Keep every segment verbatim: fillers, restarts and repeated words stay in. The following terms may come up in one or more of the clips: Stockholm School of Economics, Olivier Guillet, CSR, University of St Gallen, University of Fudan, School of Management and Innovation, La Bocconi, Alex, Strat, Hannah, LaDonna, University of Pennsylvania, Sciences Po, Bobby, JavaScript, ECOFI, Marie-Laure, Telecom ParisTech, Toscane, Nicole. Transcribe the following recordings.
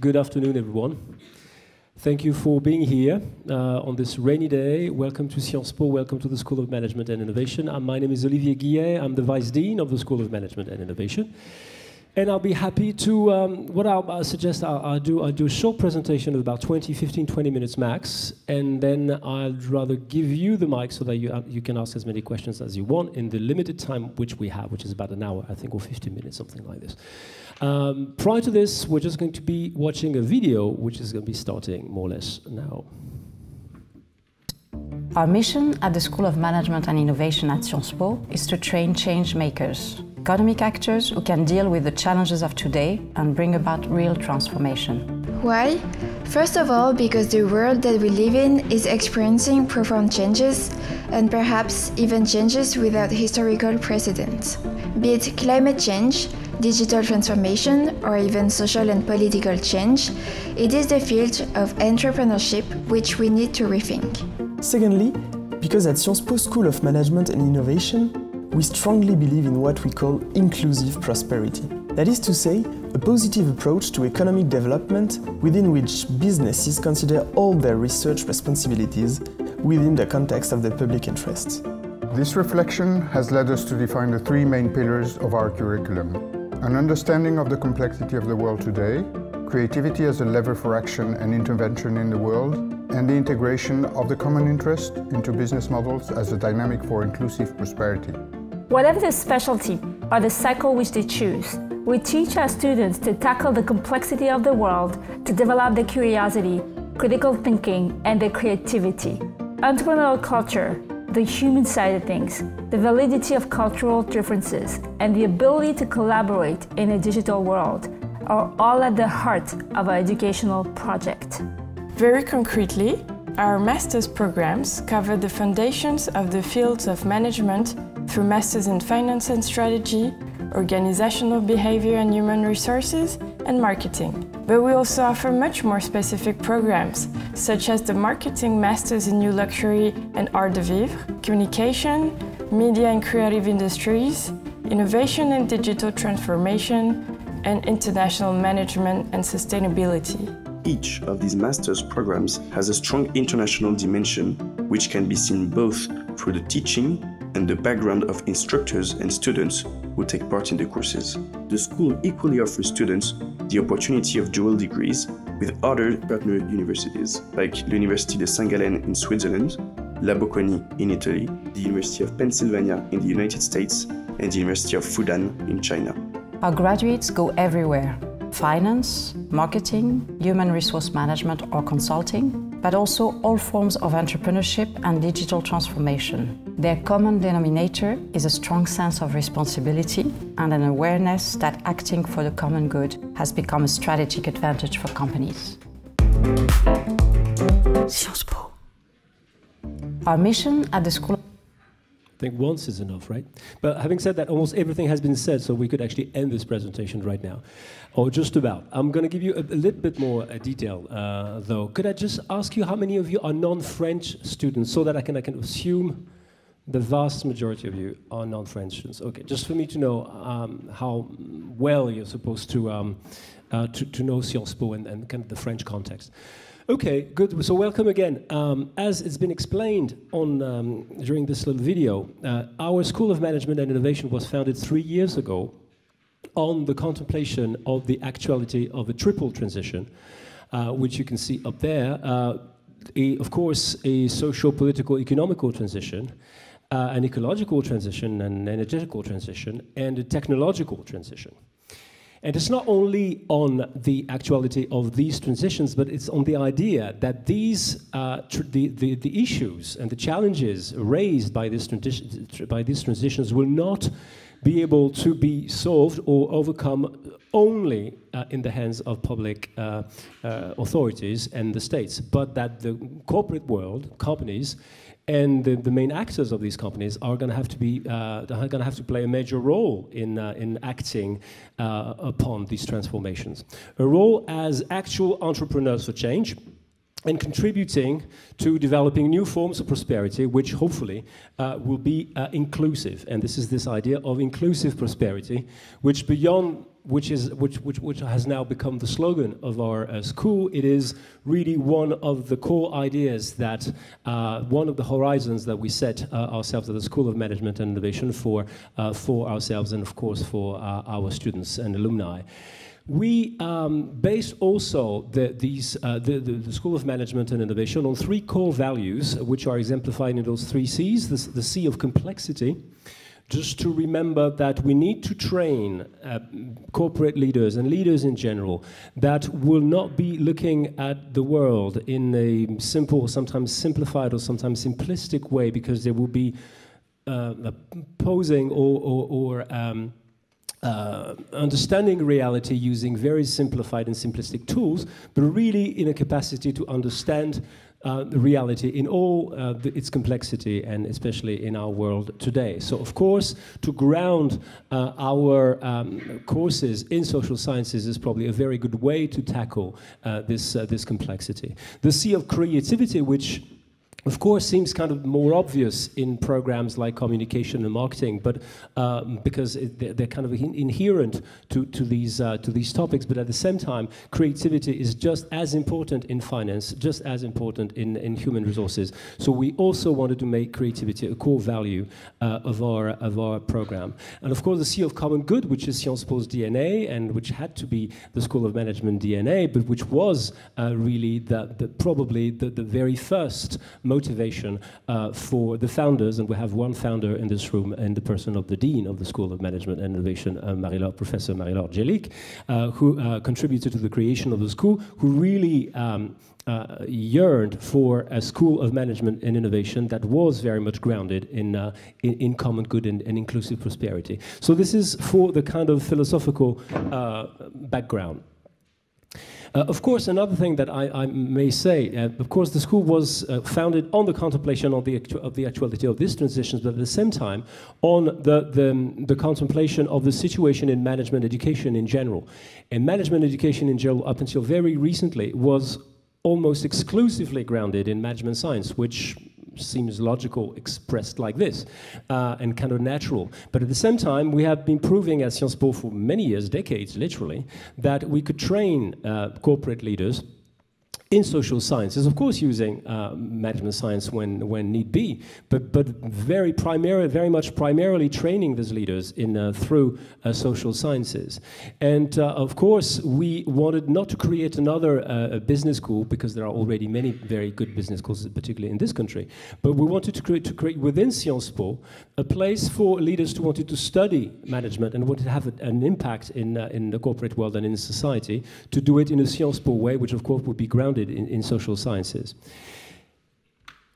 Good afternoon, everyone. Thank you for being here uh, on this rainy day. Welcome to Sciences Po, welcome to the School of Management and Innovation. Uh, my name is Olivier Guillet, I'm the Vice Dean of the School of Management and Innovation. And I'll be happy to, um, what I'll, I'll suggest, I'll, I'll, do, I'll do a short presentation of about twenty, fifteen, twenty minutes max, and then I'd rather give you the mic so that you, uh, you can ask as many questions as you want in the limited time which we have, which is about an hour, I think, or fifteen minutes, something like this. Um, prior to this, we're just going to be watching a video, which is going to be starting more or less now. Our mission at the School of Management and Innovation at Sciences Po is to train change makers, economic actors who can deal with the challenges of today and bring about real transformation. Why? First of all, because the world that we live in is experiencing profound changes, and perhaps even changes without historical precedent. Be it climate change, digital transformation, or even social and political change, it is the field of entrepreneurship which we need to rethink. Secondly, because at Sciences Po School of Management and Innovation, we strongly believe in what we call inclusive prosperity. That is to say, a positive approach to economic development within which businesses consider all their research responsibilities within the context of the public interest. This reflection has led us to define the three main pillars of our curriculum: an understanding of the complexity of the world today, creativity as a lever for action and intervention in the world, and the integration of the common interest into business models as a dynamic for inclusive prosperity. Whatever the specialty or the cycle which they choose, we teach our students to tackle the complexity of the world, to develop their curiosity, critical thinking, and their creativity. Entrepreneurial culture, the human side of things, the validity of cultural differences, and the ability to collaborate in a digital world are all at the heart of our educational project. Very concretely, our master's programs cover the foundations of the fields of management through Masters in Finance and Strategy, Organizational Behavior and Human Resources, and Marketing. But we also offer much more specific programs, such as the Marketing Masters in New Luxury and Art de Vivre, Communication, Media and Creative Industries, Innovation and Digital Transformation, and International Management and Sustainability. Each of these master's programs has a strong international dimension, which can be seen both through the teaching and the background of instructors and students who take part in the courses. The school equally offers students the opportunity of dual degrees with other partner universities, like the University of St Gallen in Switzerland, La Bocconi in Italy, the University of Pennsylvania in the United States, and the University of Fudan in China. Our graduates go everywhere: finance, marketing, human resource management or consulting, but also all forms of entrepreneurship and digital transformation. Their common denominator is a strong sense of responsibility and an awareness that acting for the common good has become a strategic advantage for companies. Sciences Po. Our mission at the school... I think once is enough, right? But having said that, almost everything has been said, so we could actually end this presentation right now, or just about. I'm going to give you a, a little bit more uh, detail, uh, though. Could I just ask you how many of you are non-French students, so that I can, I can assume the vast majority of you are non-French students? Okay, just for me to know um, how well you're supposed to, um, uh, to, to know Sciences Po and, and kind of the French context. Okay, good. So welcome again. Um, as it's been explained on, um, during this little video, uh, our School of Management and Innovation was founded three years ago on the contemplation of the actuality of a triple transition, uh, which you can see up there. Uh, a, of course, a social, political, economical transition, uh, an ecological transition, an energetical transition, and a technological transition. And it's not only on the actuality of these transitions, but it's on the idea that these, uh, tr the, the, the issues and the challenges raised by, this by these transitions will not be able to be solved or overcome only uh, in the hands of public uh, uh, authorities and the states, but that the corporate world, companies, and the, the main actors of these companies are going to have to be uh, going to have to play a major role in uh, in acting uh, upon these transformations. A role as actual entrepreneurs for change, and contributing to developing new forms of prosperity, which hopefully uh, will be uh, inclusive. And this is this idea of inclusive prosperity, which beyond which is which which which has now become the slogan of our uh, school. It is really one of the core ideas that uh, one of the horizons that we set uh, ourselves at the School of Management and Innovation for uh, for ourselves and of course for uh, our students and alumni. We um, base also the, these, uh, the, the, the School of Management and Innovation on three core values, which are exemplified in those three C's. The, the C of complexity, just to remember that we need to train uh, corporate leaders and leaders in general that will not be looking at the world in a simple, sometimes simplified or sometimes simplistic way, because they will be uh, posing or, or, or um, Uh, understanding reality using very simplified and simplistic tools, but really in a capacity to understand uh, the reality in all uh, the, its complexity, and especially in our world today. So of course, to ground uh, our um, courses in social sciences is probably a very good way to tackle uh, this, uh, this complexity. The C of creativity, which of course seems kind of more obvious in programs like communication and marketing, but um, because it, they're, they're kind of in inherent to, to, these, uh, to these topics, but at the same time, creativity is just as important in finance, just as important in, in human resources. So we also wanted to make creativity a core value uh, of, our, of our program. And of course, the C of common good, which is Sciences Po's D N A, and which had to be the School of Management D N A, but which was uh, really the, the, probably the, the very first motivation uh, for the founders, and we have one founder in this room, in the person of the Dean of the School of Management and Innovation, uh, Marie-Laure, Professor Marie-Laure Guillet, uh, who uh, contributed to the creation of the school, who really um, uh, yearned for a School of Management and Innovation that was very much grounded in, uh, in, in common good and, and inclusive prosperity. So this is for the kind of philosophical uh, background. Uh, of course, another thing that I, I may say, uh, of course, the school was uh, founded on the contemplation of the, actu of the actuality of these transitions, but at the same time, on the, the, the contemplation of the situation in management education in general. And management education in general, up until very recently, was almost exclusively grounded in management science, which seems logical expressed like this, uh, and kind of natural. But at the same time, we have been proving at Sciences Po for many years, decades literally, that we could train uh, corporate leaders in social sciences, of course using uh, management science when, when need be, but, but very, primary, very much primarily training these leaders in, uh, through uh, social sciences. And uh, of course, we wanted not to create another uh, business school, because there are already many very good business schools, particularly in this country, but we wanted to create, to create within Sciences Po a place for leaders who wanted to study management and wanted to have an impact in, uh, in the corporate world and in society, to do it in a Sciences Po way, which of course would be grounded In, in social sciences.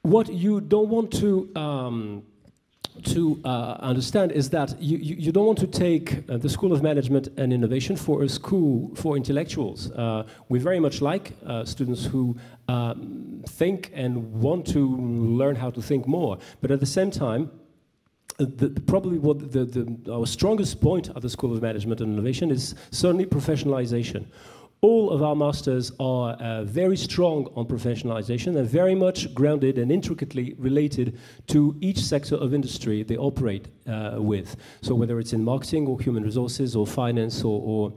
What you don't want to um, to uh, understand is that you, you, you don't want to take uh, the School of Management and Innovation for a school for intellectuals. Uh, we very much like uh, students who um, think and want to learn how to think more, but at the same time, The, the, probably what the, the, our strongest point at the School of Management and Innovation is certainly professionalization. All of our masters are uh, very strong on professionalization and very much grounded and intricately related to each sector of industry they operate uh, with. So whether it's in marketing or human resources or finance or, or,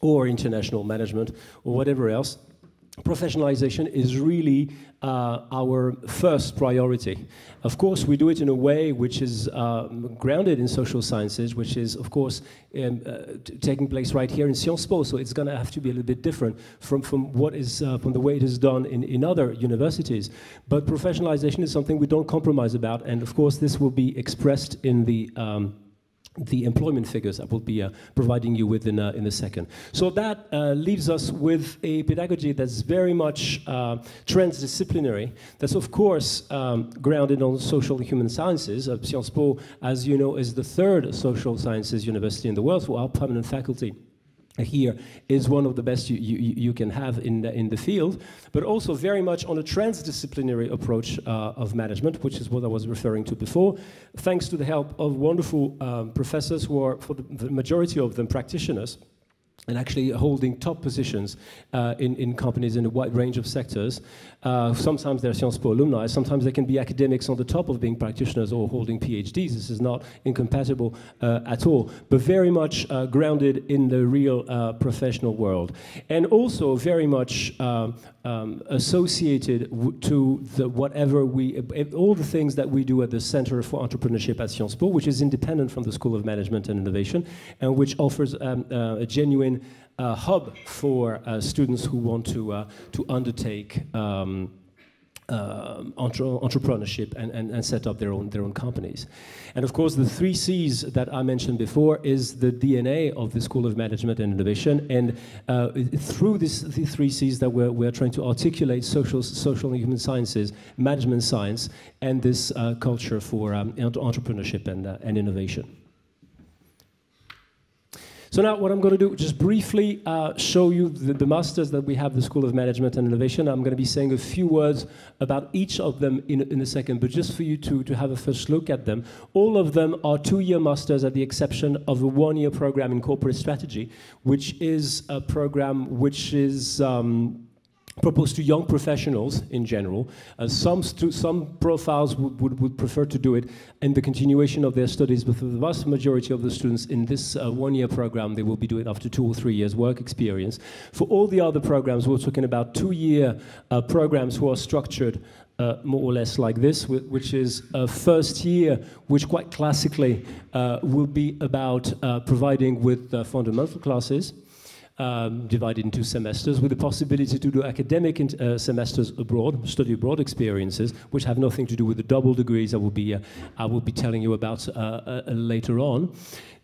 or international management or whatever else, professionalization is really uh, our first priority. Of course, we do it in a way which is um, grounded in social sciences, which is, of course, um, uh, taking place right here in Sciences Po, so it's going to have to be a little bit different from, from, what is, uh, from the way it is done in, in other universities. But professionalization is something we don't compromise about, and of course, this will be expressed in the um, the employment figures I will be uh, providing you with in, uh, in a second. So that uh, leaves us with a pedagogy that's very much uh, transdisciplinary, that's of course um, grounded on social and human sciences. Uh, Sciences Po, as you know, is the third social sciences university in the world, so our permanent faculty here is one of the best you, you, you can have in the, in the field, but also very much on a transdisciplinary approach uh, of management, which is what I was referring to before, thanks to the help of wonderful um, professors who are, for the majority of them, practitioners, and actually holding top positions uh, in, in companies in a wide range of sectors. Uh, sometimes they're Sciences Po alumni, sometimes they can be academics on the top of being practitioners or holding PhDs. This is not incompatible uh, at all, but very much uh, grounded in the real uh, professional world. And also very much um, um, associated w to the whatever we, all the things that we do at the Center for Entrepreneurship at Sciences Po, which is independent from the School of Management and Innovation, and which offers um, uh, a genuine Uh, hub for uh, students who want to uh, to undertake um, uh, entre entrepreneurship and, and, and set up their own their own companies. And of course, the three C's that I mentioned before is the D N A of the School of Management and Innovation. And uh, through this, the three C's that we're, we're trying to articulate social social and human sciences, management science, and this uh, culture for um, entrepreneurship and, uh, and innovation. So now what I'm going to do, just briefly uh, show you the, the masters that we have, the School of Management and Innovation. I'm going to be saying a few words about each of them in, in a second, but just for you to, to have a first look at them. All of them are two-year masters at the exception of a one-year program in corporate strategy, which is a program which is... Um, proposed to young professionals in general. Uh, some, some profiles would, would, would prefer to do it in the continuation of their studies, but for the vast majority of the students in this uh, one-year program, they will be doing it after two or three years work experience. For all the other programs, we're talking about two-year uh, programs who are structured Uh, more or less like this, which is a first year, which quite classically uh, will be about uh, providing with uh, fundamental classes, Um, divided into semesters, with the possibility to do academic uh, semesters abroad, study abroad experiences, which have nothing to do with the double degrees I will be, uh, I will be telling you about uh, uh, later on.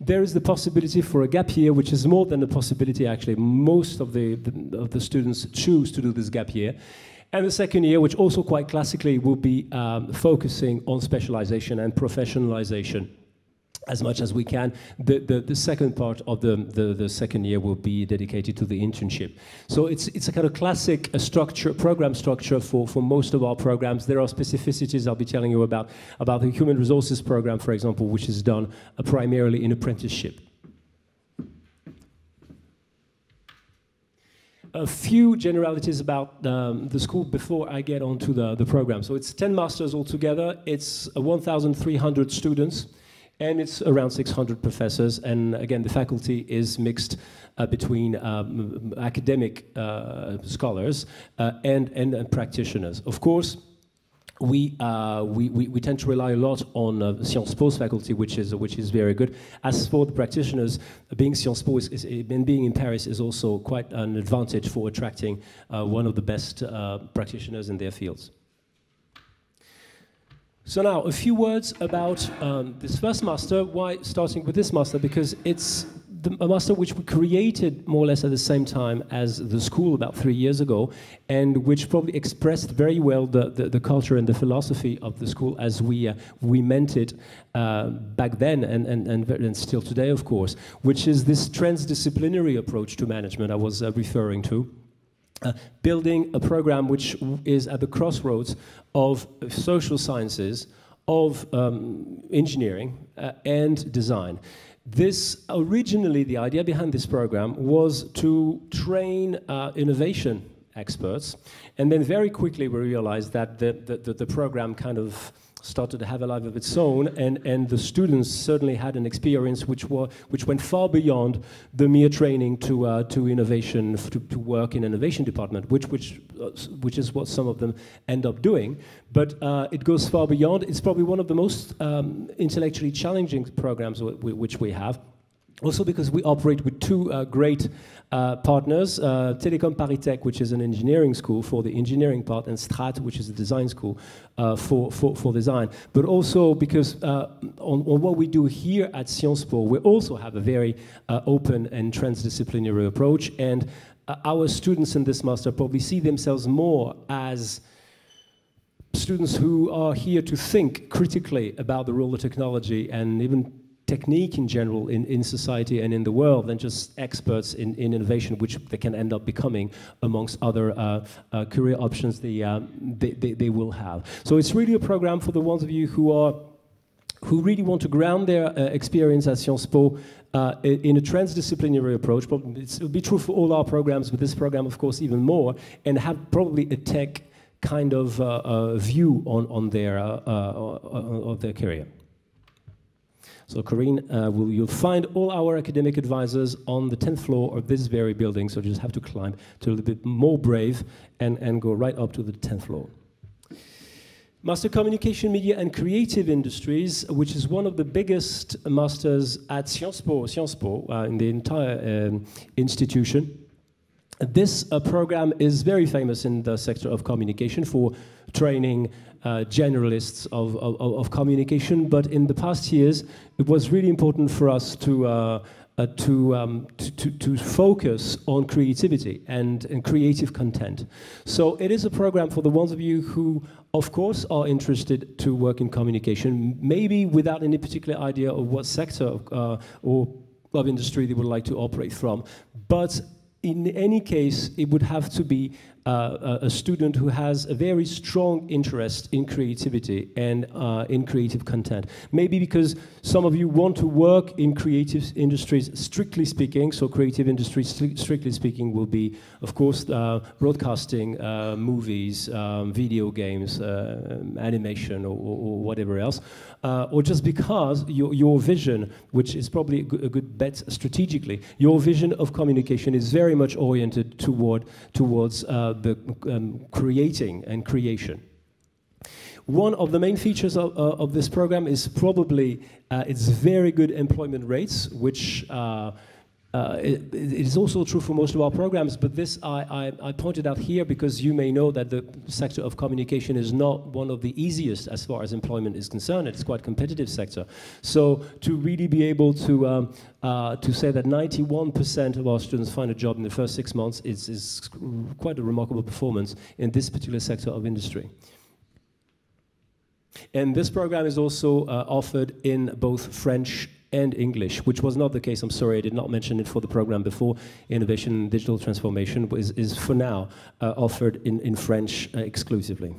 There is the possibility for a gap year, which is more than a possibility actually. Most of the, the, of the students choose to do this gap year. And the second year, which also quite classically will be um, focusing on specialization and professionalization as much as we can. The, the, the second part of the, the, the second year will be dedicated to the internship. So it's, it's a kind of classic a structure, program structure for, for most of our programs. There are specificities I'll be telling you about, about the human resources program, for example, which is done uh, primarily in apprenticeship. A few generalities about um, the school before I get onto the, the program. So it's ten masters altogether. It's uh, one thousand three hundred students. And it's around six hundred professors, and again, the faculty is mixed uh, between um, academic uh, scholars uh, and, and, and practitioners. Of course, we, uh, we, we, we tend to rely a lot on uh, Sciences Po's faculty, which is, which is very good. As for the practitioners, being Sciences Po is, is, and being in Paris is also quite an advantage for attracting uh, one of the best uh, practitioners in their fields. So now, a few words about um, this first master. Why starting with this master? Because it's the, a master which we created more or less at the same time as the school about three years ago, and which probably expressed very well the, the, the culture and the philosophy of the school as we, uh, we meant it uh, back then and, and, and, and still today, of course, which is this transdisciplinary approach to management I was uh, referring to. Uh, building a program which is at the crossroads of social sciences, of um, engineering, uh, and design. This originally, the idea behind this program was to train uh, innovation experts, and then very quickly we realized that the, the, the program kind of started to have a life of its own, and, and the students certainly had an experience which, were, which went far beyond the mere training to, uh, to innovation, to, to work in innovation department, which, which, uh, which is what some of them end up doing. But uh, it goes far beyond. It's probably one of the most um, intellectually challenging programs w which we have. Also because we operate with two uh, great uh, partners, uh, Telecom ParisTech, which is an engineering school for the engineering part, and Strat, which is a design school uh, for, for, for design. But also because uh, on, on what we do here at Sciences Po, we also have a very uh, open and transdisciplinary approach, and uh, our students in this master probably see themselves more as students who are here to think critically about the role of technology and even technique in general in, in society and in the world than just experts in, in innovation, which they can end up becoming amongst other uh, uh, career options they, uh, they, they, they will have. So it's really a program for the ones of you who are who really want to ground their uh, experience at Sciences Po uh, in a transdisciplinary approach. It will be true for all our programs, but this program, of course, even more, and have probably a tech kind of uh, uh, view on, on their, uh, uh, of their career. So Corinne, uh, will, you'll find all our academic advisors on the tenth floor of this very building, so you just have to climb to a little bit more brave and, and go right up to the tenth floor. Master Communication, Media and Creative Industries, which is one of the biggest masters at Sciences Po, Sciences Po uh, in the entire um, institution. This uh, program is very famous in the sector of communication for training uh, generalists of, of, of communication, but in the past years, it was really important for us to uh, Uh, to, um, to, to, to focus on creativity and, and creative content. So it is a program for the ones of you who, of course, are interested to work in communication, maybe without any particular idea of what sector of, uh, or of industry they would like to operate from. But in any case, it would have to be uh, a student who has a very strong interest in creativity and uh, in creative content. Maybe because some of you want to work in creative industries, strictly speaking. So creative industries, strictly speaking, will be, of course, uh, broadcasting, uh, movies, um, video games, uh, animation, or, or whatever else. Uh, or just because your, your vision, which is probably a good, a good bet strategically, your vision of communication is very much oriented toward towards uh, the um, creating and creation. One of the main features of, uh, of this program is probably uh, its very good employment rates, which uh, uh, it, it is also true for most of our programs, but this I, I, I pointed out here because you may know that the sector of communication is not one of the easiest as far as employment is concerned. It's quite a competitive sector. So to really be able to um, Uh, to say that ninety-one percent of our students find a job in the first six months is, is quite a remarkable performance in this particular sector of industry. And this program is also uh, offered in both French and English, which was not the case. I'm sorry, I did not mention it for the program before. Innovation and Digital Transformation is, is for now uh, offered in, in French uh, exclusively.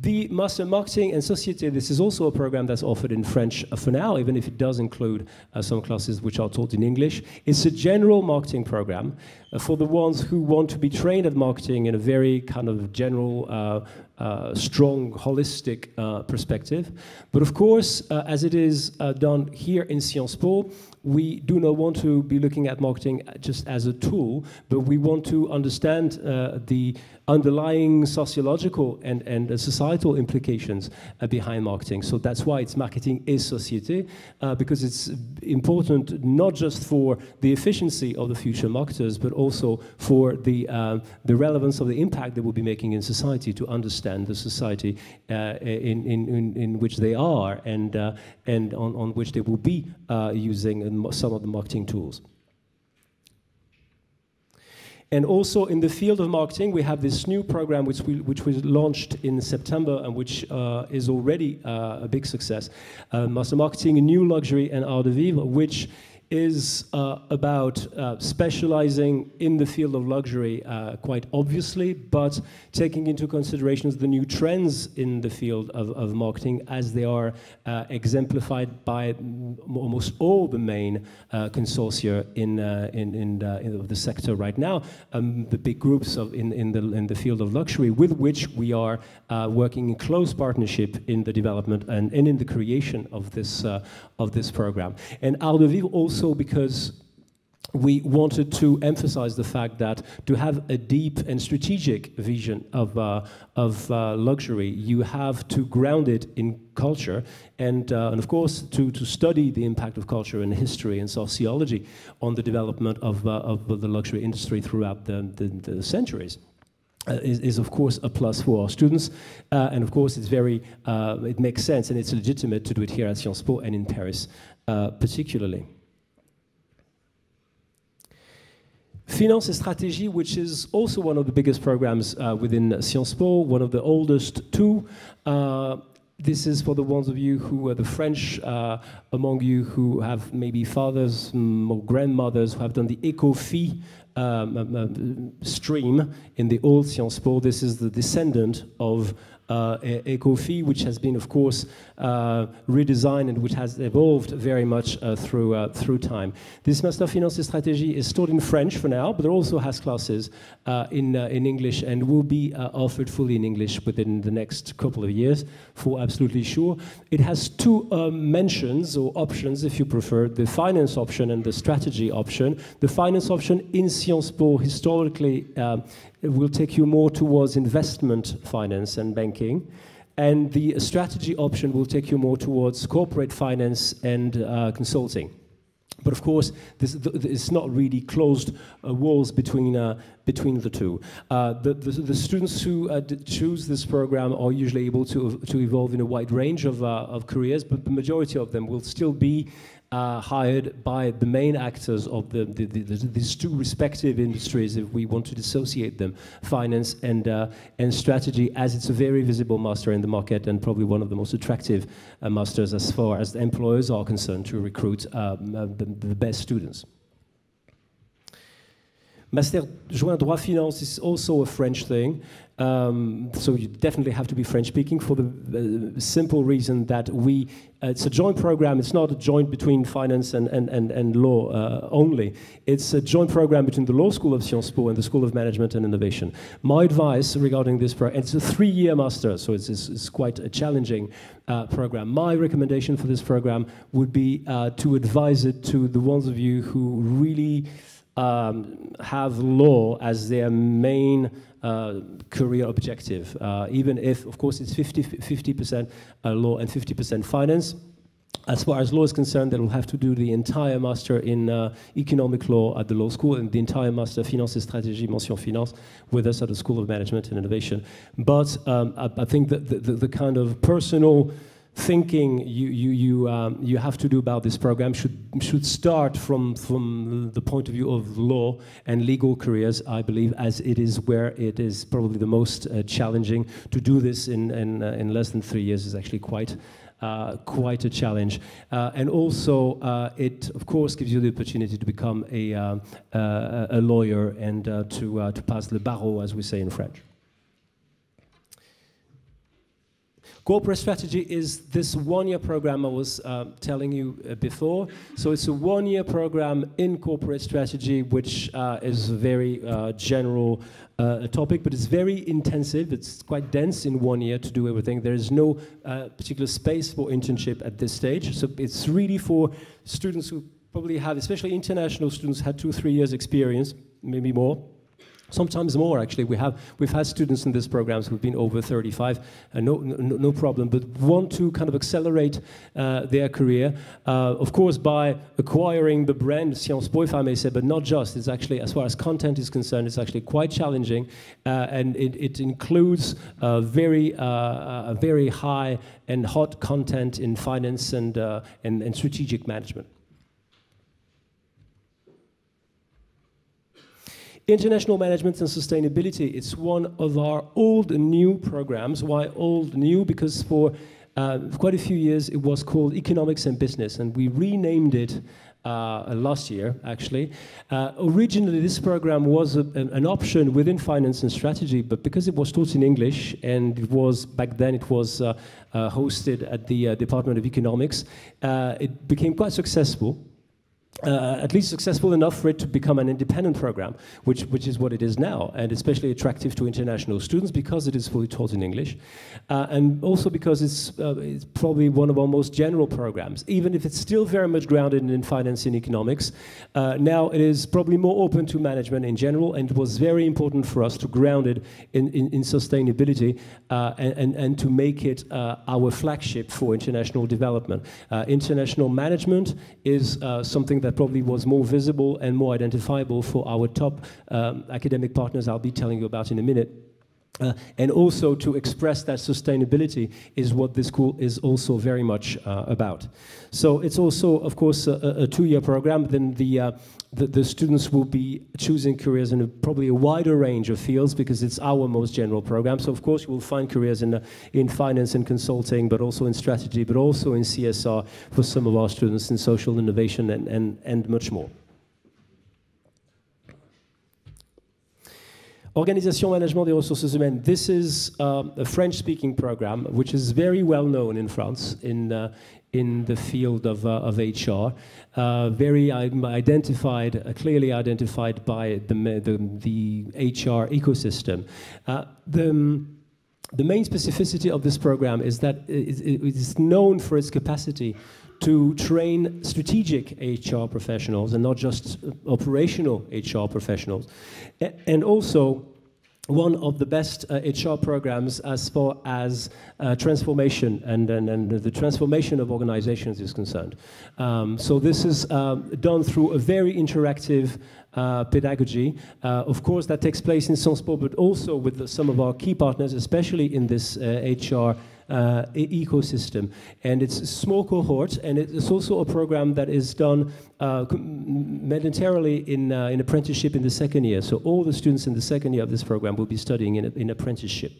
The Master Marketing and Société, this is also a program that's offered in French for now, even if it does include uh, some classes which are taught in English. It's a general marketing program uh, for the ones who want to be trained at marketing in a very kind of general, uh, uh, strong, holistic uh, perspective. But of course, uh, as it is uh, done here in Sciences Po, we do not want to be looking at marketing just as a tool, but we want to understand uh, the underlying sociological and, and societal implications uh, behind marketing. So that's why it's Marketing et Société, uh, because it's important not just for the efficiency of the future marketers, but also for the, uh, the relevance of the impact they will be making in society, to understand the society uh, in, in, in, in which they are and, uh, and on, on which they will be uh, using some of the marketing tools. And also in the field of marketing, we have this new program which, we, which was launched in September and which uh, is already uh, a big success. Uh, Master Marketing, New Luxury and Art de Vivre, which is uh, about uh, specializing in the field of luxury, uh, quite obviously, but taking into consideration the new trends in the field of, of marketing as they are uh, exemplified by almost all the main uh, consortia in, uh, in, in, uh, in the sector right now, um, the big groups of in, in, the, in the field of luxury, with which we are uh, working in close partnership in the development and, and in the creation of this, uh, of this program. And Art de Vivre also Also because we wanted to emphasize the fact that to have a deep and strategic vision of, uh, of uh, luxury, you have to ground it in culture and, uh, and of course, to, to study the impact of culture and history and sociology on the development of, uh, of the luxury industry throughout the, the, the centuries. Uh, is, is of course a plus for our students, uh, and of course it's very, uh, it makes sense and it's legitimate to do it here at Sciences Po and in Paris uh, particularly. Finance and Strategy, which is also one of the biggest programs uh, within Sciences Po, one of the oldest too. Uh, this is for the ones of you who are the French, uh, among you who have maybe fathers mm, or grandmothers who have done the ECOFI um, um, stream in the old Sciences Po. This is the descendant of uh, ECOFI, which has been, of course, uh, redesigned and which has evolved very much uh, through, uh, through time. This Master of Finance et Stratégie is taught in French for now, but it also has classes uh, in, uh, in English and will be uh, offered fully in English within the next couple of years, for absolutely sure. It has two uh, mentions or options, if you prefer, the finance option and the strategy option. The finance option in Sciences Po historically uh, it will take you more towards investment finance and banking. And the strategy option will take you more towards corporate finance and uh, consulting. But of course, this, th it's not really closed uh, walls between, uh, between the two. Uh, the, the, the students who uh, choose this program are usually able to, to evolve in a wide range of, uh, of careers, but the majority of them will still be Uh, hired by the main actors of the, the, the, the, these two respective industries, if we want to dissociate them, finance and, uh, and strategy, as it's a very visible master in the market and probably one of the most attractive uh, masters as far as the employers are concerned to recruit um, uh, the, the best students. Master Juin Droit Finance is also a French thing. Um, so you definitely have to be French-speaking for the uh, simple reason that we, uh, it's a joint program, it's not a joint between finance and, and, and, and law uh, only. It's a joint program between the Law School of Sciences Po and the School of Management and Innovation. My advice regarding this program, it's a three-year master, so it's, it's, it's quite a challenging uh, program. My recommendation for this program would be uh, to advise it to the ones of you who really Um, have law as their main uh, career objective, uh, even if, of course, it's fifty percent uh, law and fifty percent finance. As far as law is concerned, they will have to do the entire master in uh, economic law at the law school and the entire master finance et stratégie, mention finance, with us at the School of Management and Innovation. But um, I, I think that the, the, the kind of personal thinking you you you um, you have to do about this program should should start from from the point of view of law and legal careers, I believe, as it is where it is probably the most uh, challenging. To do this in in, uh, in less than three years is actually quite uh, quite a challenge. Uh, and also, uh, it of course gives you the opportunity to become a uh, uh, a lawyer and uh, to uh, to pass le barreau, as we say in French. Corporate strategy is this one-year program I was uh, telling you uh, before. So it's a one-year program in corporate strategy, which uh, is a very uh, general uh, topic, but it's very intensive. It's quite dense in one year to do everything. There is no uh, particular space for internship at this stage. So it's really for students who probably have, especially international students, had two, three years experience, maybe more. Sometimes more, actually. We have, we've had students in this program who've been over thirty-five, uh, no, no, no problem, but want to kind of accelerate uh, their career, uh, of course, by acquiring the brand Sciences Po, if I may say, but not just. It's actually, as far as content is concerned, it's actually quite challenging, uh, and it, it includes uh, very, uh, very high and hot content in finance and, uh, and, and strategic management. International Management and Sustainability, it's one of our old new programs. Why old new? Because for uh, quite a few years it was called Economics and Business, and we renamed it uh, last year, actually. Uh, originally this program was a, an, an option within finance and strategy, but because it was taught in English, and it was, back then it was uh, uh, hosted at the uh, Department of Economics, uh, it became quite successful. Uh, at least successful enough for it to become an independent program, which, which is what it is now, and especially attractive to international students because it is fully taught in English, uh, and also because it's, uh, it's probably one of our most general programs, even if it's still very much grounded in finance and economics. Uh, now it is probably more open to management in general, and it was very important for us to ground it in, in, in sustainability uh, and, and, and to make it uh, our flagship for international development. Uh, international management is uh, something that that probably was more visible and more identifiable for our top um, academic partners I'll be telling you about in a minute. Uh, and also to express that sustainability is what this school is also very much uh, about. So it's also, of course, a, a two-year program. Then the, uh, the, the students will be choosing careers in a, probably a wider range of fields because it's our most general program. So, of course, you will find careers in, uh, in finance and consulting, but also in strategy, but also in C S R for some of our students, in social innovation and, and, and much more. Organization Management des Ressources Humaines. This is um, a French-speaking program, which is very well known in France in uh, in the field of, uh, of H R. Uh, very identified, uh, clearly identified by the the, the H R ecosystem. Uh, the the main specificity of this program is that it is known for its capacity to train strategic H R professionals and not just operational H R professionals. And also, one of the best uh, H R programs as far as uh, transformation and, and, and the transformation of organizations is concerned. Um, so this is uh, done through a very interactive uh, pedagogy. Uh, of course, that takes place in Sciences Po, but also with the, some of our key partners, especially in this uh, H R Uh, e ecosystem. And it's a small cohort, and it's also a program that is done uh, momentarily in uh, in apprenticeship in the second year. So all the students in the second year of this program will be studying in, in apprenticeship.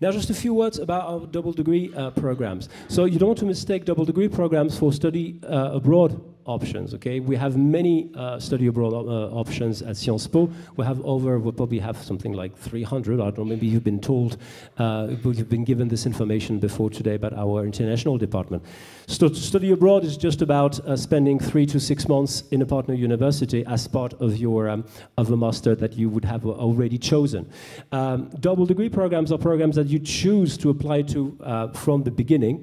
Now, just a few words about our double degree uh, programs. So you don't want to mistake double degree programs for study uh, abroad options, okay? We have many uh, study abroad uh, options at Sciences Po. We have over, we'll probably have something like three hundred, I don't know, maybe you've been told, uh, you've been given this information before today by our international department. St study abroad is just about uh, spending three to six months in a partner university as part of your, um, of a master that you would have already chosen. Um, double degree programs are programs that you choose to apply to uh, from the beginning.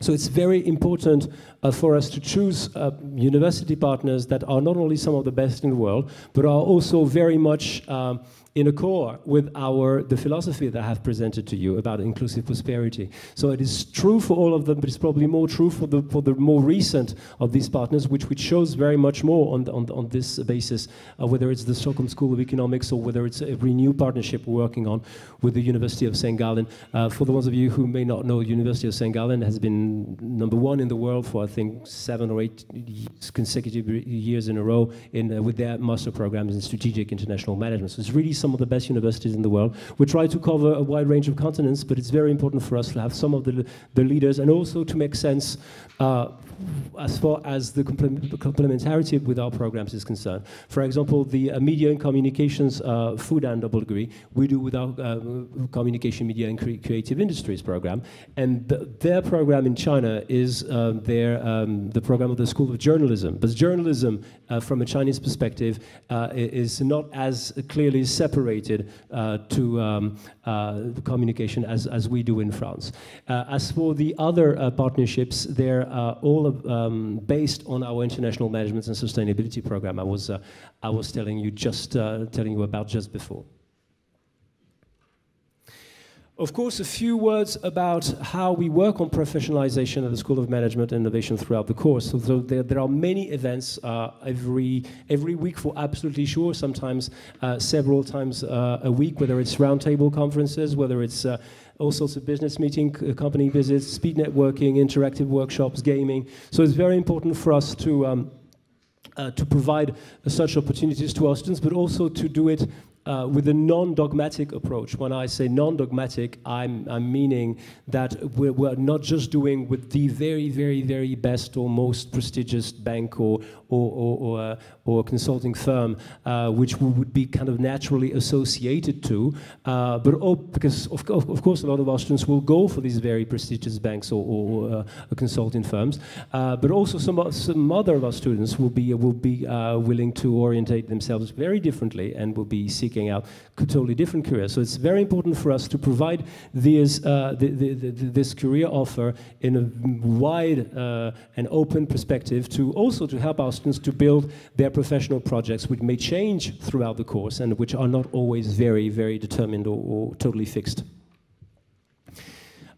So it's very important uh, for us to choose uh, university partners that are not only some of the best in the world, but are also very much um, in accord with our the philosophy that I have presented to you about inclusive prosperity. So it is true for all of them, but it's probably more true for the for the more recent of these partners, which we chose very much more on the, on, the, on this basis, uh, whether it's the Stockholm School of Economics or whether it's a renewed partnership we're working on with the University of St Gallen. Uh, for the ones of you who may not know, University of St Gallen has been number one in the world for I think seven or eight consecutive years in a row in, uh, with their master programs in strategic international management. So it's really some of the best universities in the world. We try to cover a wide range of continents, but it's very important for us to have some of the, the leaders and also to make sense uh, as far as the complementarity with our programs is concerned. For example, the uh, media and communications uh, Fudan double degree we do with our uh, communication, media and cre creative industries program, and th their program in China is uh, their, um, the program of the School of Journalism. But journalism, uh, from a Chinese perspective, uh, is not as clearly separated uh, to um, uh, communication as, as we do in France. Uh, as for the other uh, partnerships, they're uh, all um, based on our international management and sustainability program I was, uh, I was telling you just uh, telling you about just before. Of course, a few words about how we work on professionalization at the School of Management and Innovation throughout the course. So, so there, there are many events uh, every, every week for absolutely sure, sometimes uh, several times uh, a week, whether it's roundtable conferences, whether it's uh, all sorts of business meeting, uh, company visits, speed networking, interactive workshops, gaming. So it's very important for us to, um, uh, to provide uh, such opportunities to our students, but also to do it Uh, with a non-dogmatic approach. When I say non-dogmatic, I'm, I'm meaning that we're, we're not just doing with the very, very, very best or most prestigious bank or or or, or, uh, or consulting firm, uh, which we would be kind of naturally associated to. Uh, but oh, because of, of, of course, a lot of our students will go for these very prestigious banks or, or uh, consulting firms. Uh, but also, some some other of our students will be will be uh, willing to orientate themselves very differently and will be seeking out totally different careers. So it's very important for us to provide these, uh, the, the, the, this career offer in a wide uh, and open perspective, to also to help our students to build their professional projects, which may change throughout the course and which are not always very, very determined or, or totally fixed.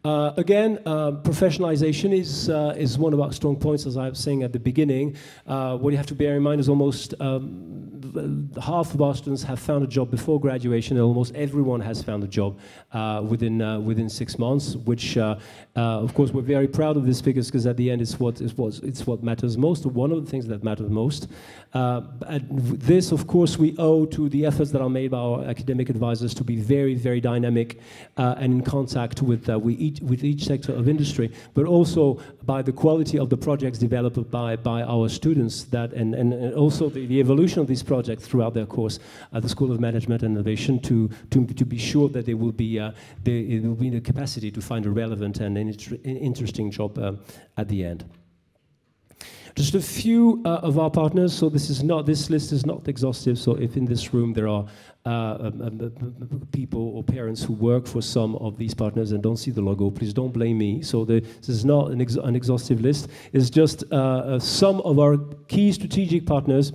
Uh, again, uh, professionalization is uh, is one of our strong points, as I was saying at the beginning. Uh, what you have to bear in mind is almost um, half of our students have found a job before graduation, and almost everyone has found a job uh, within uh, within six months. Which, uh, uh, of course, we're very proud of these figures, because at the end, it's what it's what it's what matters most. One of the things that matters most. Uh, this, of course, we owe to the efforts that are made by our academic advisors to be very, very dynamic uh, and in contact with uh, we. with each sector of industry, but also by the quality of the projects developed by, by our students, that, and, and, and also the, the evolution of these projects projects throughout their course at the School of Management and Innovation to, to, to be sure that they will be, uh, they, it will be in the capacity to find a relevant and an inter interesting job uh, at the end. Just a few uh, of our partners, so this is not, this list is not exhaustive, so if in this room there are uh, um, um, people or parents who work for some of these partners and don't see the logo, please don't blame me. So the, this is not an, ex an exhaustive list, it's just uh, uh, some of our key strategic partners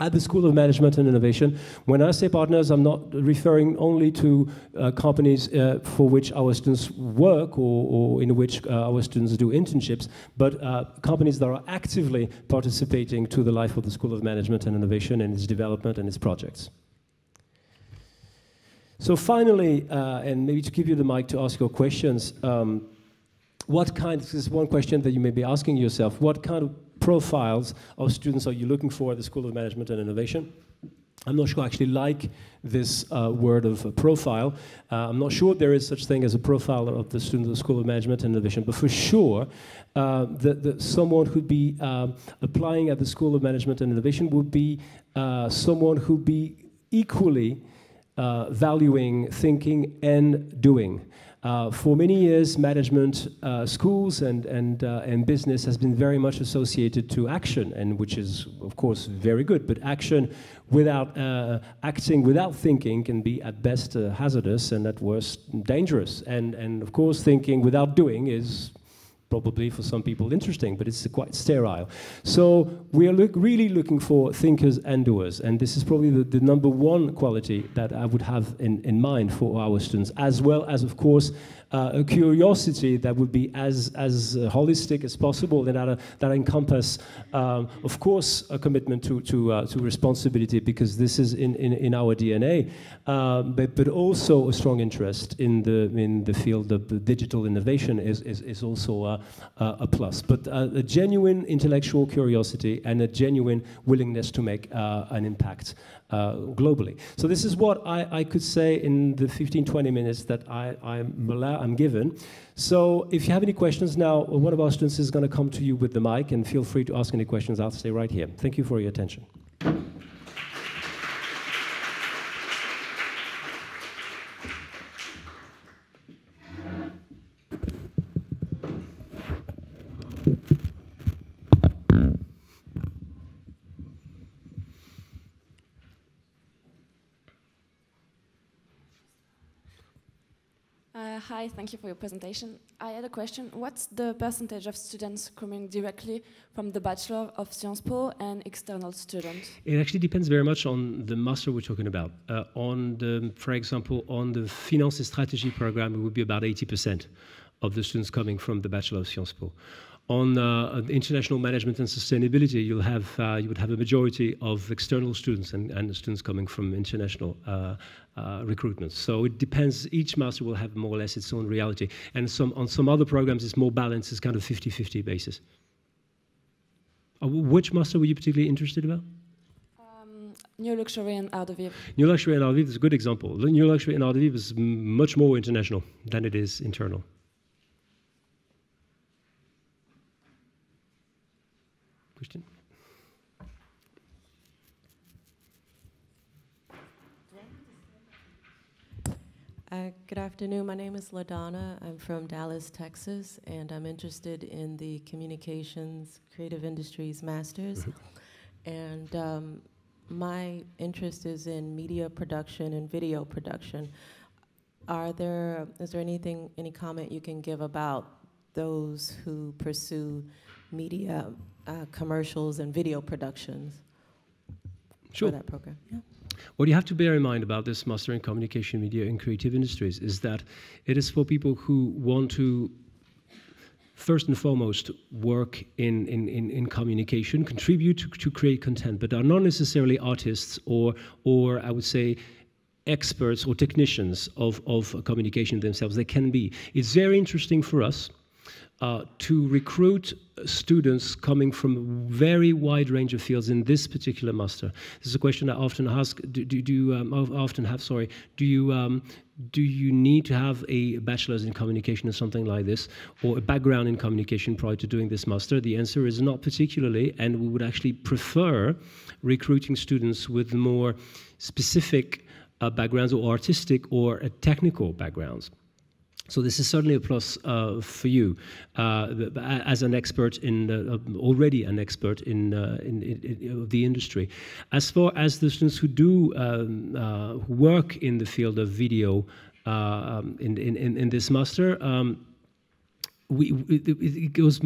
at the School of Management and Innovation. When I say partners, I'm not referring only to uh, companies uh, for which our students work or, or in which uh, our students do internships, but uh, companies that are actively participating to the life of the School of Management and Innovation and its development and its projects. So finally, uh, and maybe to give you the mic to ask your questions, um, what kind, this is one question that you may be asking yourself, what kind of profiles of students are you looking for at the School of Management and Innovation? I'm not sure I actually like this uh, word of uh, profile. Uh, I'm not sure there is such thing as a profile of the student of the School of Management and Innovation, but for sure, uh, the, the, someone who'd be uh, applying at the School of Management and Innovation would be uh, someone who'd be equally uh, valuing thinking and doing. Uh, for many years, management uh, schools and, and, uh, and business has been very much associated to action, and which is, of course, very good. But action without uh, acting, without thinking, can be at best uh, hazardous and at worst dangerous. And, and, of course, thinking without doing is probably for some people interesting, but it's quite sterile. So we are look, really looking for thinkers and doers, and this is probably the, the number one quality that I would have in, in mind for our students, as well as, of course, uh, a curiosity that would be as, as uh, holistic as possible and that, uh, that encompass, um, of course, a commitment to, to, uh, to responsibility, because this is in, in, in our D N A, uh, but, but also a strong interest in the, in the field of the digital innovation is, is, is also uh, Uh, a plus, but uh, a genuine intellectual curiosity and a genuine willingness to make uh, an impact uh, globally. So this is what I, I could say in the fifteen, twenty minutes that I, I'm, allow, I'm given. So if you have any questions now, one of our students is going to come to you with the mic, and feel free to ask any questions. I'll stay right here. Thank you for your attention. Hi, thank you for your presentation. I had a question. What's the percentage of students coming directly from the Bachelor of Sciences Po and external students? It actually depends very much on the master we're talking about. Uh, on the, for example, on the Finance and Strategy program, it would be about eighty percent of the students coming from the Bachelor of Sciences Po. On uh, international management and sustainability, you'll have uh, you would have a majority of external students and, and students coming from international uh, uh, recruitment. So it depends. Each master will have more or less its own reality, and some on some other programs it's more balanced. It's kind of fifty fifty basis. Uh, which master were you particularly interested about? New Luxury and Art de Vivre. New Luxury and Art de Vivre is a good example. New Luxury and Art de Vivre is much more international than it is internal. Question? Uh, good afternoon. My name is LaDonna. I'm from Dallas, Texas, and I'm interested in the Communications Creative Industries Masters. Mm-hmm. And um, my interest is in media production and video production. Are there, is there anything, any comment you can give about those who pursue media Uh, commercials and video productions sure. for that program. Yeah. What you have to bear in mind about this Master in Communication, Media and Creative Industries is that it is for people who want to, first and foremost, work in, in, in, in communication, contribute to, to create content, but are not necessarily artists or, or I would say, experts or technicians of, of communication themselves. They can be. It's very interesting for us Uh, to recruit students coming from a very wide range of fields in this particular master. This is a question I often ask. Do, do, do um, often have? Sorry. Do you um, do you need to have a bachelor's in communication or something like this, or a background in communication prior to doing this master? The answer is not particularly, and we would actually prefer recruiting students with more specific uh, backgrounds, or artistic or uh, technical backgrounds. So this is certainly a plus uh, for you, uh, as an expert in uh, already an expert in, uh, in, in, in the industry. As far as the students who do um, uh, work in the field of video uh, in, in in this master. Um, We, it, it goes,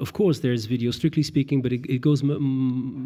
of course, there is video, strictly speaking, but it, it goes m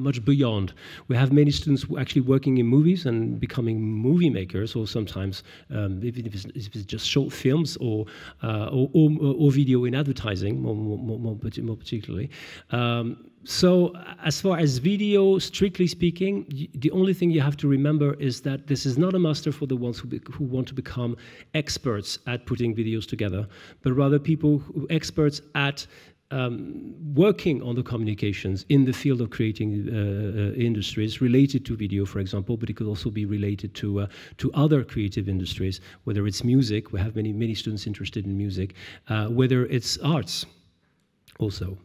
much beyond. We have many students actually working in movies and becoming movie makers, or sometimes um, if, it's, if it's just short films, or uh, or, or, or video in advertising, more, more, more, more particularly. Um, so as far as video, strictly speaking, the only thing you have to remember is that this is not a master for the ones who, be, who want to become experts at putting videos together, but rather people who experts at um, working on the communications in the field of creating uh, industries related to video, for example, but it could also be related to, uh, to other creative industries, whether it's music, we have many, many students interested in music, uh, whether it's arts also.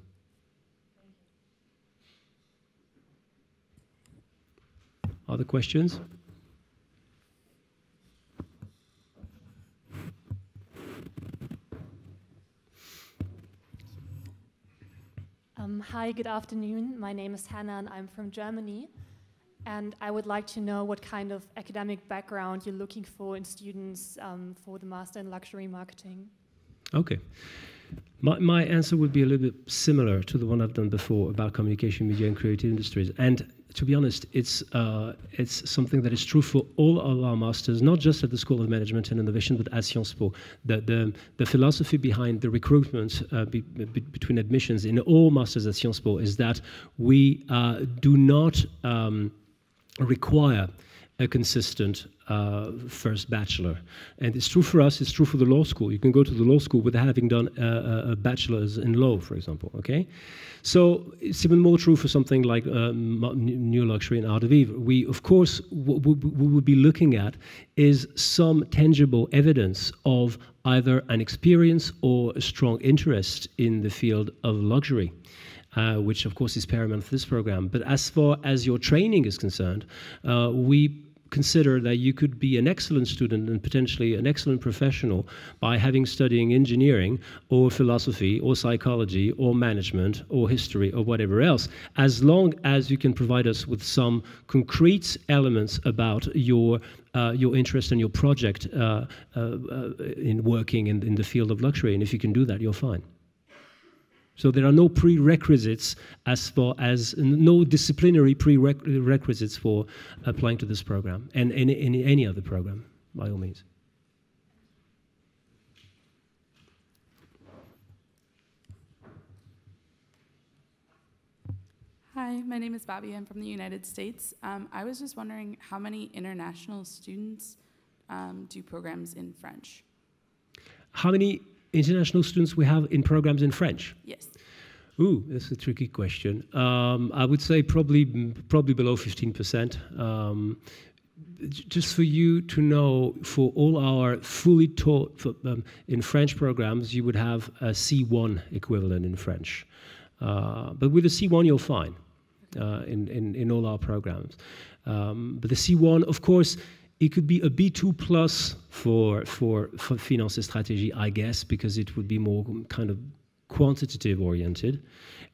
Other questions? Um, hi, good afternoon. My name is Hannah and I'm from Germany. And I would like to know what kind of academic background you're looking for in students um, for the Master in Luxury Marketing. Okay. My, my answer would be a little bit similar to the one I've done before about communication, media, and creative industries. And to be honest, it's, uh, it's something that is true for all of our masters, not just at the School of Management and Innovation, but at Sciences Po. The, the, the philosophy behind the recruitment uh, be, be, between admissions in all masters at Sciences Po is that we uh, do not um, require a consistent uh, first bachelor. And it's true for us, it's true for the law school. You can go to the law school without having done a, a bachelor's in law, for example, okay? So it's even more true for something like um, New Luxury and Art of Vivre. We, of course, what we would be looking at is some tangible evidence of either an experience or a strong interest in the field of luxury. Uh, which of course is paramount for this program. But as far as your training is concerned, uh, we consider that you could be an excellent student and potentially an excellent professional by having studying engineering or philosophy or psychology or management or history or whatever else, as long as you can provide us with some concrete elements about your uh, your interest and your project uh, uh, uh, in working in, in the field of luxury. And if you can do that, you're fine. So there are no prerequisites as far as, no disciplinary prerequisites for applying to this program and in any, any other program, by all means. Hi, my name is Bobby. I'm from the United States. Um, I was just wondering, how many international students um, do programs in French? How many international students we have in programs in French? Yes. Ooh, that's a tricky question. Um, I would say probably probably below fifteen percent. Um, just for you to know, for all our fully taught for, um, in French programs, you would have a C one equivalent in French. Uh, but with a C one, you're fine uh, in, in, in all our programs. Um, but the C one, of course, it could be a B two plus for, for, for finance and strategy, I guess, because it would be more kind of quantitative oriented.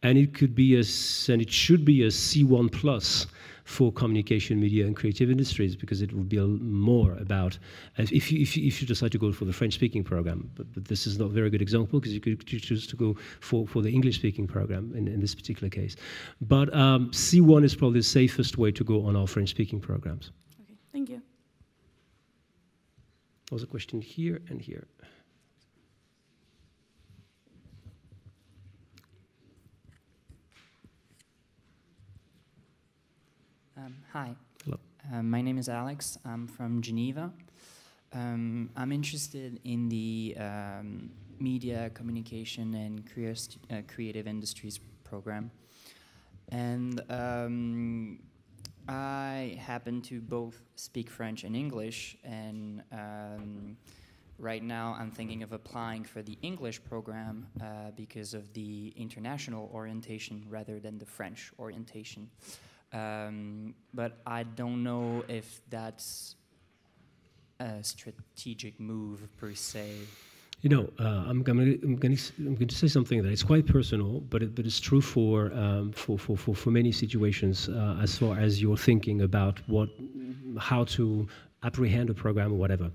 And it could be a, and it should be a C one plus for communication, media, and creative industries, because it would be a, more about, if you, if, you, if you decide to go for the French-speaking program, but, but this is not a very good example, because you could choose to go for, for the English-speaking program in, in this particular case. But um, C one is probably the safest way to go on our French-speaking programs. Okay, thank you. There was a question here and here. Um, hi. Hello. Uh, my name is Alex. I'm from Geneva. Um, I'm interested in the um, media, communication, and career uh, creative industries program. And um, I happen to both speak French and English, and um, right now I'm thinking of applying for the English program uh, because of the international orientation rather than the French orientation. Um, but I don't know if that's a strategic move per se. You know, uh, I'm, I'm, I'm going to say something that is quite personal, but it, but it's true for, um, for for for for many situations uh, as far as you're thinking about what, how to apprehend a program or whatever.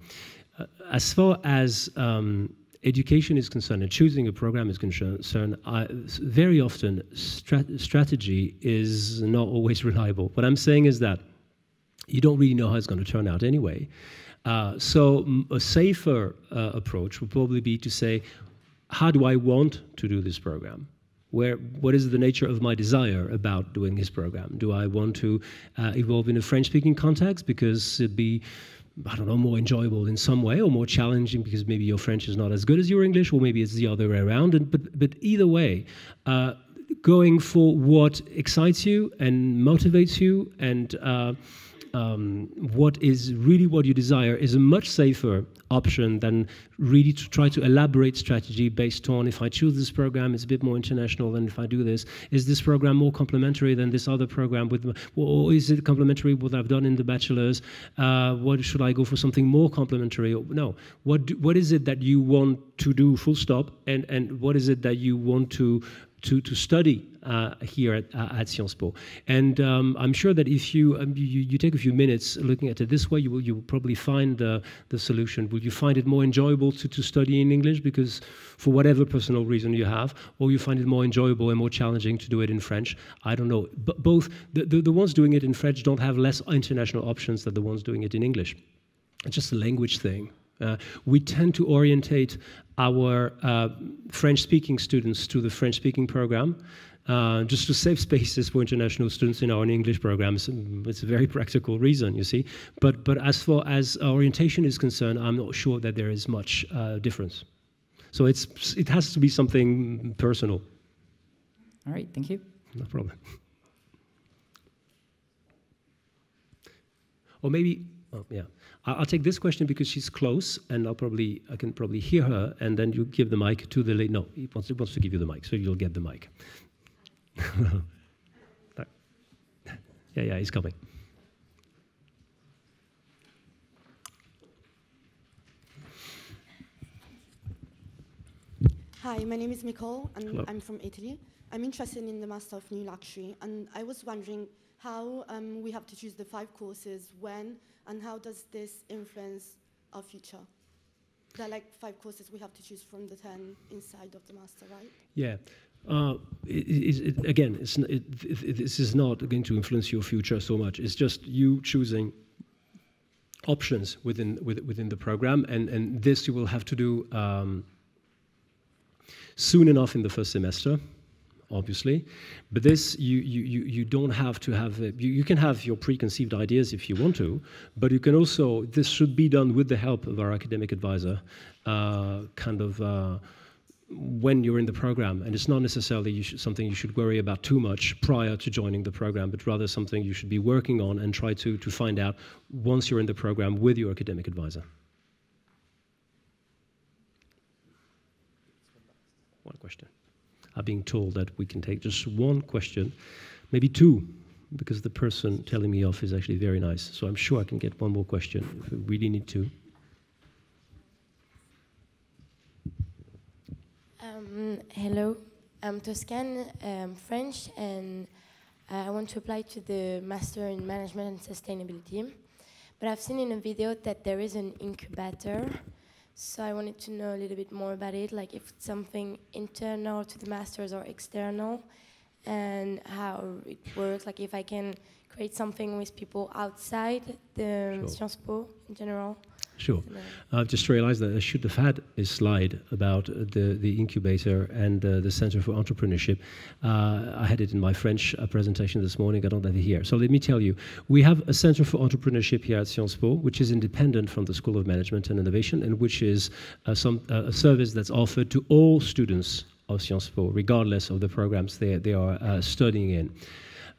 Uh, as far as um, education is concerned and choosing a program is concerned, I, very often strat strategy is not always reliable. What I'm saying is that you don't really know how it's going to turn out anyway. Uh, so a safer uh, approach would probably be to say, how do I want to do this program? Where, what is the nature of my desire about doing this program? Do I want to uh, evolve in a French-speaking context because it'd be, I don't know, more enjoyable in some way, or more challenging because maybe your French is not as good as your English, or maybe it's the other way around. And, but, but either way, uh, going for what excites you and motivates you and uh, Um, what is really what you desire is a much safer option than really to try to elaborate strategy based on, if I choose this program, it's a bit more international than if I do this. Is this program more complementary than this other program? With, or is it complementary with what I've done in the bachelor's? Uh, what should I go for something more complementary? No. What, do, what is it that you want to do, full stop, and, and what is it that you want to To, to study uh, here at, uh, at Sciences Po. And um, I'm sure that if you, um, you you take a few minutes looking at it this way, you will, you will probably find uh, the solution. Will you find it more enjoyable to, to study in English because for whatever personal reason you have, or you find it more enjoyable and more challenging to do it in French? I don't know. But both, the, the, the ones doing it in French don't have less international options than the ones doing it in English. It's just a language thing. Uh, we tend to orientate our uh, French-speaking students to the French-speaking program, uh, just to save spaces for international students in our English programs. It's a very practical reason, you see. But, but as far as orientation is concerned, I'm not sure that there is much uh, difference. So it's, it has to be something personal. All right, thank you. No problem. Or maybe, oh, yeah. I'll take this question because she's close, and I'll probably I can probably hear her, and then you give the mic to the lady. No, he wants, he wants to give you the mic, so you'll get the mic. yeah, yeah, he's coming. Hi, my name is Nicole, and hello. I'm from Italy. I'm interested in the Master of New Luxury, and I was wondering how um, we have to choose the five courses, when, and how does this influence our future? There are like five courses we have to choose from the ten inside of the master, right? Yeah. Uh, it, it, it, again, it's, it, it, this is not going to influence your future so much. It's just you choosing options within within, within the program, and, and this you will have to do um, soon enough in the first semester. Obviously, but this you you you don't have to have. A, you, you can have your preconceived ideas if you want to, but you can also. This should be done with the help of our academic advisor, uh, kind of uh, when you're in the program, and it's not necessarily you should, something you should worry about too much prior to joining the program, but rather something you should be working on and try to to find out once you're in the program with your academic advisor. One question. Are being told that we can take just one question, maybe two, because the person telling me off is actually very nice. So I'm sure I can get one more question if we really need to. Um, hello, I'm Toscane, I'm French, and I want to apply to the Master in Management and Sustainability. But I've seen in a video that there is an incubator. So I wanted to know a little bit more about it, like if it's something internal to the masters or external, and how it works, like if I can create something with people outside the sure. Sciences Po in general. Sure. I've just realized that I should have had a slide about the, the incubator and uh, the Center for Entrepreneurship. Uh, I had it in my French uh, presentation this morning. I don't have it here. So let me tell you, we have a Center for Entrepreneurship here at Sciences Po, which is independent from the School of Management and Innovation, and which is uh, some, uh, a service that's offered to all students of Sciences Po, regardless of the programs they, they are uh, studying in.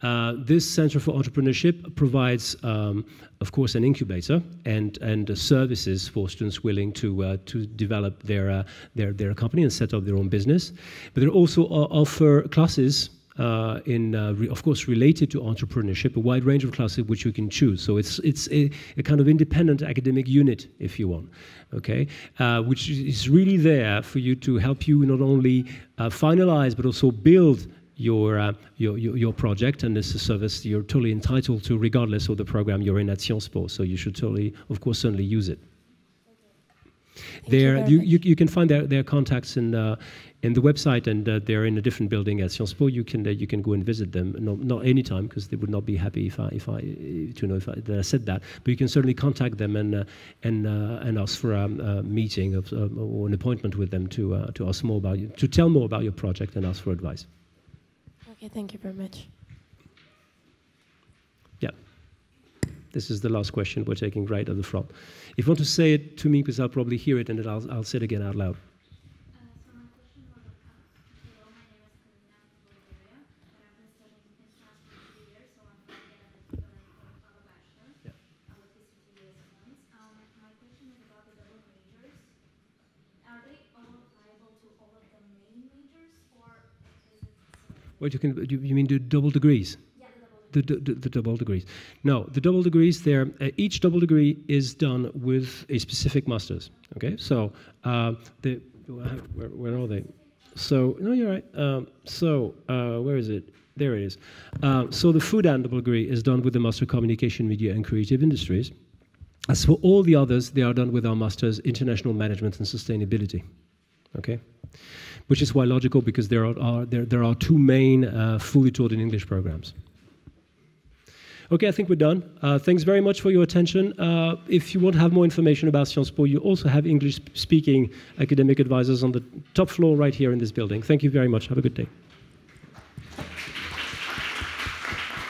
Uh, this Center for Entrepreneurship provides, um, of course, an incubator and and uh, services for students willing to uh, to develop their uh, their their company and set up their own business. But they also uh, offer classes. Uh, in, uh, re of course, related to entrepreneurship, a wide range of classes which you can choose. So it's it's a, a kind of independent academic unit, if you want, okay, uh, which is really there for you to help you not only uh, finalize but also build your, uh, your your your project. And this is a service you're totally entitled to, regardless of the program you're in at Sciences Po. So you should totally, of course, certainly use it. There, you, you you can find their their contacts in. Uh, in the website, and uh, they're in a different building at Sciences Po. You can uh, you can go and visit them, no, not any time, because they would not be happy if I if I to know if I, that I said that. But you can certainly contact them and uh, and uh, and ask for a, a meeting of, um, or an appointment with them to uh, to ask more about you, to tell more about your project and ask for advice. Okay, thank you very much. Yeah, this is the last question we're taking right at the front. If you want to say it to me, because I'll probably hear it, and then I'll I'll say it again out loud. What you can do, you mean do double degrees? Yeah, the, double the, the, the double degrees. No, the double degrees there, uh, each double degree is done with a specific master's. Okay, so uh, the, where, where are they? So, no, you're right. Um, so, uh, where is it? There it is. Uh, so the Fudan double degree is done with the Master of Communication, Media and Creative Industries. As for all the others, they are done with our master's International Management and Sustainability. Okay? Which is why logical, because there are, are there there are two main uh, fully taught in English programs. Okay, I think we're done. Uh, thanks very much for your attention. Uh, if you want to have more information about Sciences Po, you also have English-speaking academic advisors on the top floor right here in this building. Thank you very much. Have a good day.